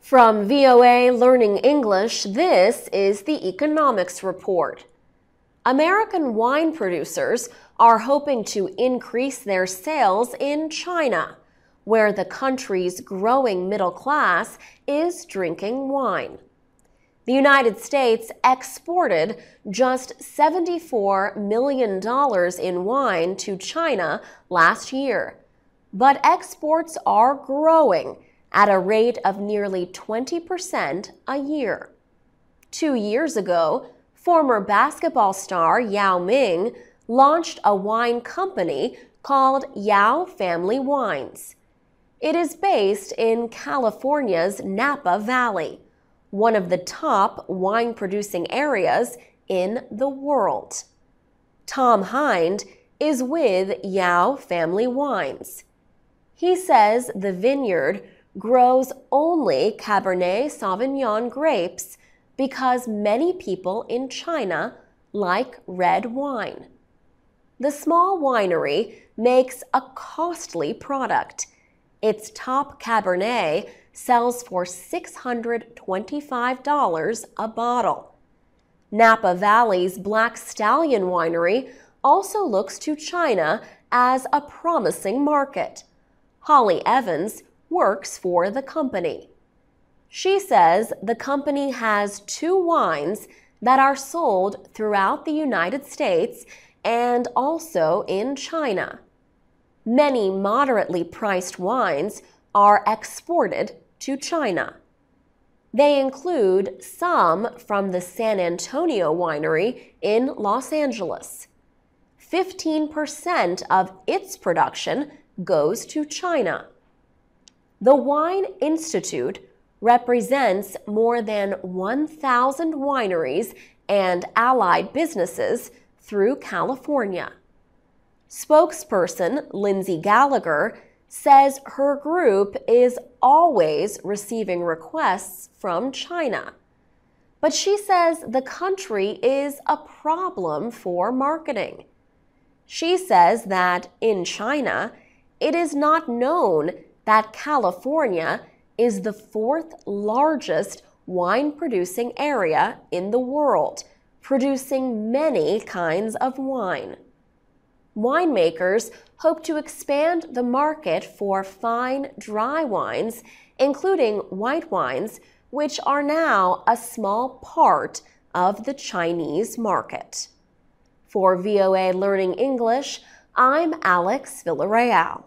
From VOA Learning English, this is the Economics Report. American wine producers are hoping to increase their sales in China, where the country's growing middle class is drinking wine. The United States exported just $74 million in wine to China last year, but exports are growing at a rate of nearly 20% a year. 2 years ago, former basketball star Yao Ming launched a wine company called Yao Family Wines. It is based in California's Napa Valley, one of the top wine-producing areas in the world. Tom Hind is with Yao Family Wines. He says the vineyard grows only Cabernet Sauvignon grapes because many people in China like red wine. The small winery makes a costly product. Its top Cabernet sells for $625 a bottle. Napa Valley's Black Stallion Winery also looks to China as a promising market. Holly Evans works for the company. She says the company has two wines that are sold throughout the United States and also in China. Many moderately priced wines are exported to China. They include some from the San Antonio Winery in Los Angeles. 15% of its production goes to China. The Wine Institute represents more than 1,000 wineries and allied businesses through California. Spokesperson Lindsay Gallagher says her group is always receiving requests from China, but she says the country is a problem for marketing. She says that in China, it is not known that California is the fourth largest wine-producing area in the world, producing many kinds of wine. Winemakers hope to expand the market for fine, dry wines, including white wines, which are now a small part of the Chinese market. For VOA Learning English, I'm Alex Villarreal.